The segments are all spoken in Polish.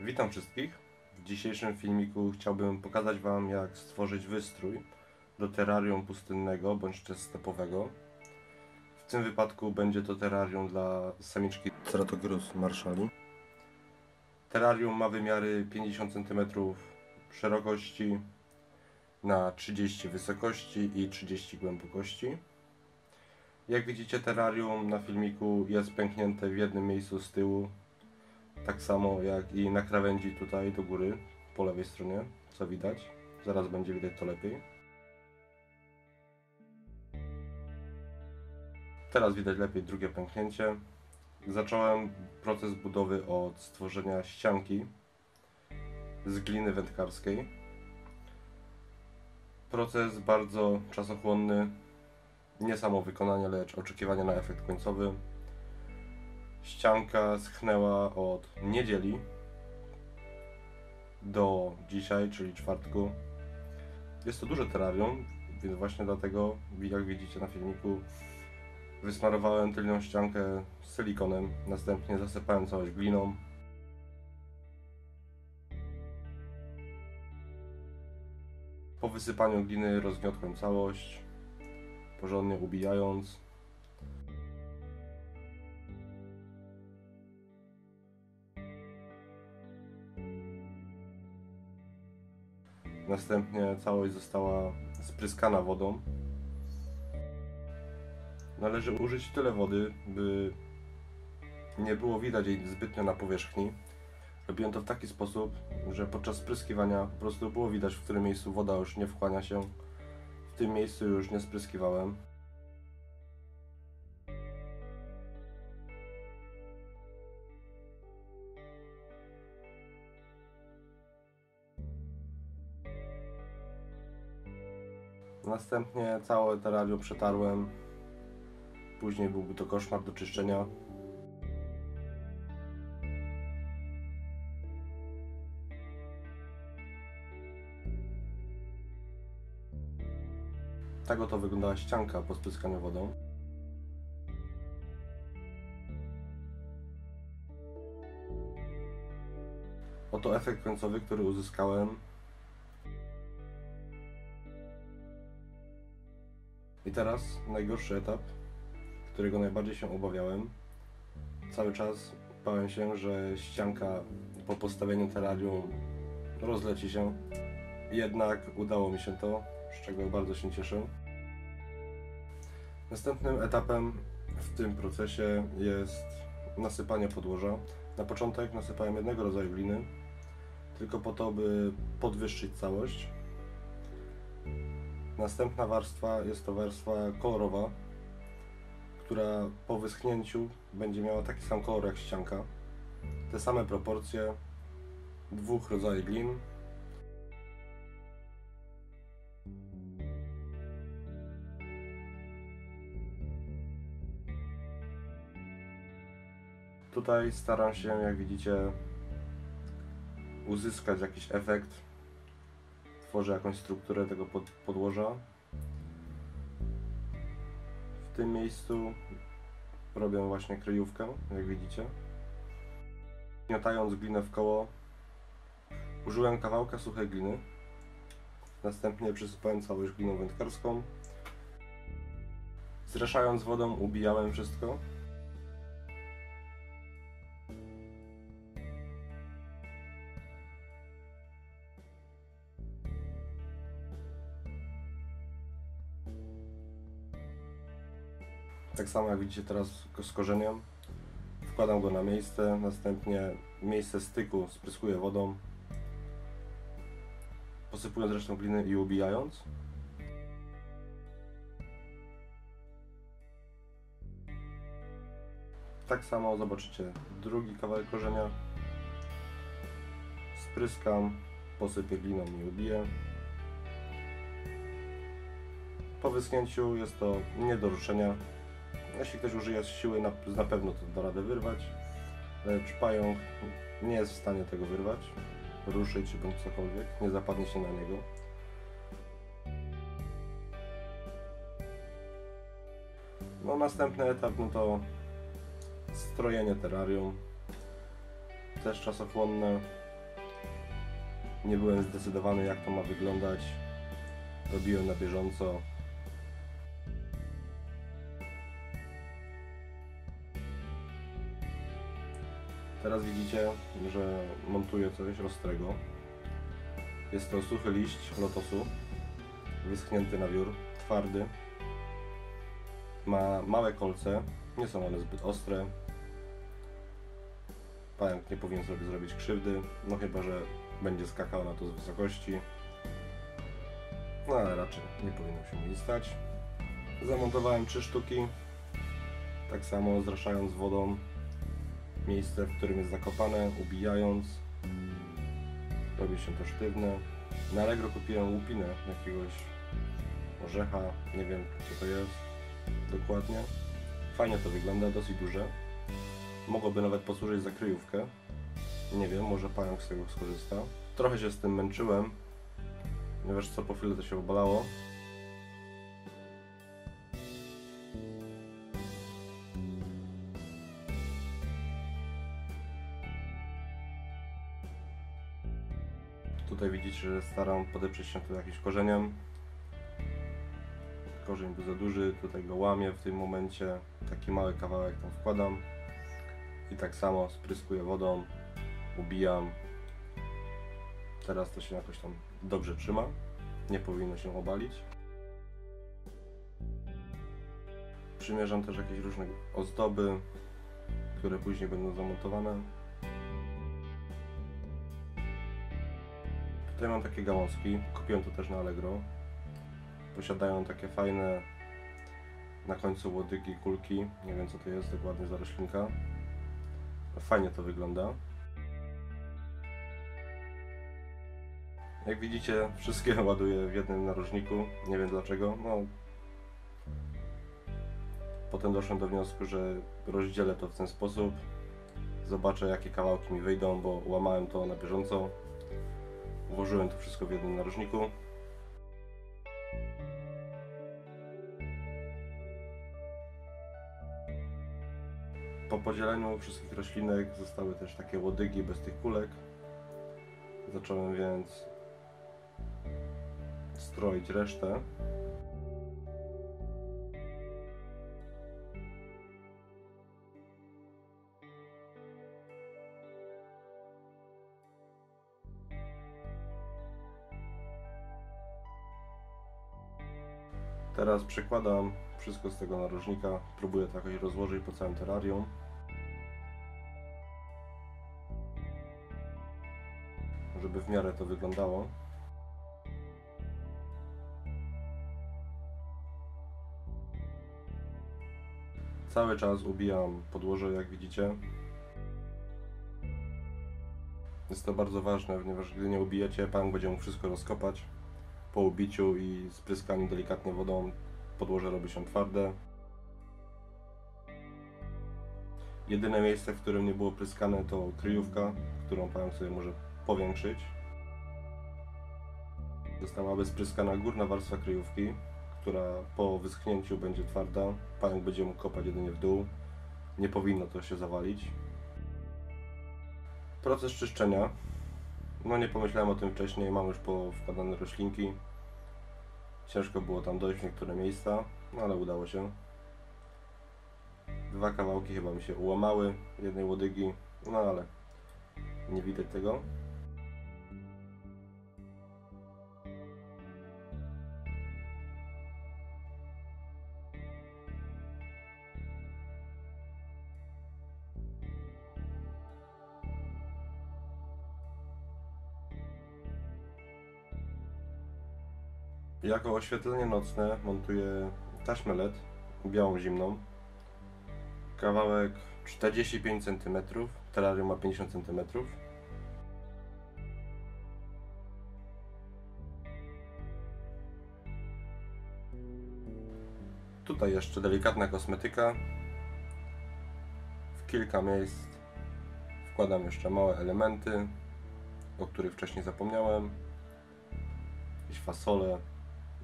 Witam wszystkich. W dzisiejszym filmiku chciałbym pokazać Wam, jak stworzyć wystrój do terrarium pustynnego bądź też stepowego. W tym wypadku będzie to terrarium dla samiczki Ceratogyrus marshalli. Terrarium ma wymiary 50 cm szerokości na 30 wysokości i 30 głębokości. Jak widzicie, terrarium na filmiku jest pęknięte w jednym miejscu z tyłu, tak samo jak i na krawędzi tutaj do góry, po lewej stronie, co widać. Zaraz będzie widać to lepiej. Teraz widać lepiej drugie pęknięcie. Zacząłem proces budowy od stworzenia ścianki z gliny wędkarskiej. Proces bardzo czasochłonny, nie samo wykonanie, lecz oczekiwanie na efekt końcowy. Ścianka schnęła od niedzieli do dzisiaj, czyli czwartku. Jest to duże terrarium, więc właśnie dlatego, jak widzicie na filmiku, wysmarowałem tylną ściankę silikonem, następnie zasypałem całość gliną. Po wysypaniu gliny rozgniotłem całość, porządnie ubijając. Następnie całość została spryskana wodą. Należy użyć tyle wody, by nie było widać jej zbytnio na powierzchni. Robiłem to w taki sposób, że podczas spryskiwania po prostu było widać, w którym miejscu woda już nie wchłania się. W tym miejscu już nie spryskiwałem. Następnie całe terrarium przetarłem. Później byłby to koszmar do czyszczenia. Tak oto wyglądała ścianka po spryskaniu wodą. Oto efekt końcowy, który uzyskałem. I teraz najgorszy etap, którego najbardziej się obawiałem. Cały czas bałem się, że ścianka po postawieniu terrarium rozleci się. Jednak udało mi się to, z czego bardzo się cieszę. Następnym etapem w tym procesie jest nasypanie podłoża. Na początek nasypałem jednego rodzaju gliny, tylko po to, by podwyższyć całość. Następna warstwa jest to warstwa kolorowa, która po wyschnięciu będzie miała taki sam kolor jak ścianka. Te same proporcje dwóch rodzajów glin. Tutaj staram się, jak widzicie, uzyskać jakiś efekt. Tworzę jakąś strukturę tego podłoża. W tym miejscu robię właśnie kryjówkę, jak widzicie. Gniotając glinę w koło, użyłem kawałka suchej gliny. Następnie przysypałem całość gliną wędkarską. Zraszając wodą, ubijałem wszystko. Tak samo jak widzicie teraz z korzeniem, wkładam go na miejsce, następnie miejsce styku spryskuję wodą, posypując resztą gliny i ubijając. Tak samo zobaczycie drugi kawałek korzenia, spryskam, posypię gliną i ubiję. Po wyschnięciu jest to nie do ruszenia. Jeśli ktoś użyje siły, na pewno to da radę wyrwać, lecz pająk nie jest w stanie tego wyrwać, ruszyć bądź cokolwiek, nie zapadnie się na niego. No, następny etap, no to strojenie terrarium, też czasochłonne, Nie byłem zdecydowany, jak to ma wyglądać. Robiłem na bieżąco. Teraz widzicie, że montuję coś ostrego. Jest to suchy liść lotosu, wyschnięty na wiór, twardy. Ma małe kolce, nie są one zbyt ostre. Pająk nie powinien sobie zrobić krzywdy, no chyba że będzie skakał na to z wysokości. No ale raczej nie powinno się nic stać. Zamontowałem 3 sztuki, tak samo zraszając wodą miejsce, w którym jest zakopane, ubijając. Robi się to sztywne. Na Allegro kupiłem łupinę jakiegoś orzecha, nie wiem co to jest dokładnie. Fajnie to wygląda, dosyć duże. Mogłoby nawet posłużyć za kryjówkę. Nie wiem, może pająk z tego skorzysta. Trochę się z tym męczyłem, ponieważ co po chwilę to się obalało. Tutaj widzicie, że staram podeprzeć się tu jakimś korzeniem. Korzeń był za duży, tutaj go łamię w tym momencie. Taki mały kawałek tam wkładam. I tak samo spryskuję wodą, ubijam. Teraz to się jakoś tam dobrze trzyma. Nie powinno się obalić. Przymierzam też jakieś różne ozdoby, które później będą zamontowane. Tutaj mam takie gałązki, kupiłem to też na Allegro. Posiadają takie fajne na końcu łodygi kulki, nie wiem co to jest dokładnie za roślinka. Fajnie to wygląda. Jak widzicie, wszystkie ładuję w jednym narożniku, nie wiem dlaczego. No. Potem doszedłem do wniosku, że rozdzielę to w ten sposób. Zobaczę jakie kawałki mi wyjdą, bo łamałem to na bieżąco. Włożyłem to wszystko w jednym narożniku. Po podzieleniu wszystkich roślinek zostały też takie łodygi bez tych kulek. Zacząłem więc stroić resztę. Teraz przekładam wszystko z tego narożnika, próbuję to jakoś rozłożyć po całym terrarium. Żeby w miarę to wyglądało. Cały czas ubijam podłoże, jak widzicie. Jest to bardzo ważne, ponieważ gdy nie ubijecie, pająk będzie mu wszystko rozkopać. Po ubiciu i spryskaniu delikatnie wodą podłoże robi się twarde. Jedyne miejsce, w którym nie było pryskane, to kryjówka, którą pająk sobie może powiększyć. Zostałaby spryskana górna warstwa kryjówki, która po wyschnięciu będzie twarda. Pająk będzie mógł kopać jedynie w dół. Nie powinno to się zawalić. Proces czyszczenia. No nie pomyślałem o tym wcześniej, mam już powkładane roślinki. Ciężko było tam dojść w niektóre miejsca, no ale udało się. 2 kawałki chyba mi się ułamały, jednej łodygi, no ale nie widać tego. Jako oświetlenie nocne montuję taśmę LED, białą zimną. Kawałek 45 cm, terrarium ma 50 cm. Tutaj jeszcze delikatna kosmetyka. W kilka miejsc wkładam jeszcze małe elementy, o których wcześniej zapomniałem. Jakieś fasole.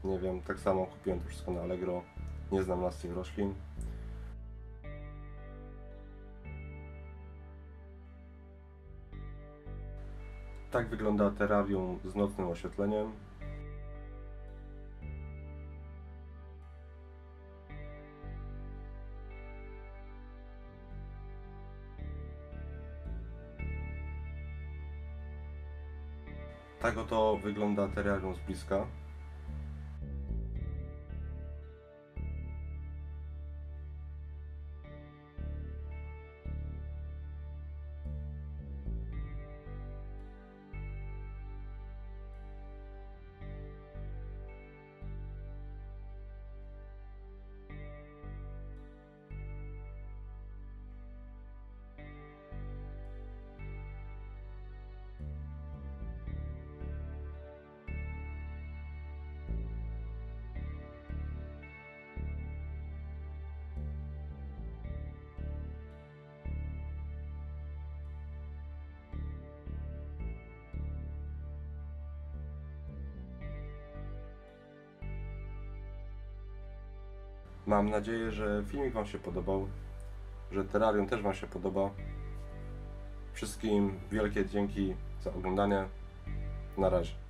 Nie wiem, tak samo kupiłem to wszystko na Allegro, nie znam nazw tych roślin. Tak wygląda terrarium z nocnym oświetleniem. Tak oto wygląda terrarium z bliska. Mam nadzieję, że filmik Wam się podobał, że terrarium też Wam się podoba. Wszystkim wielkie dzięki za oglądanie. Na razie.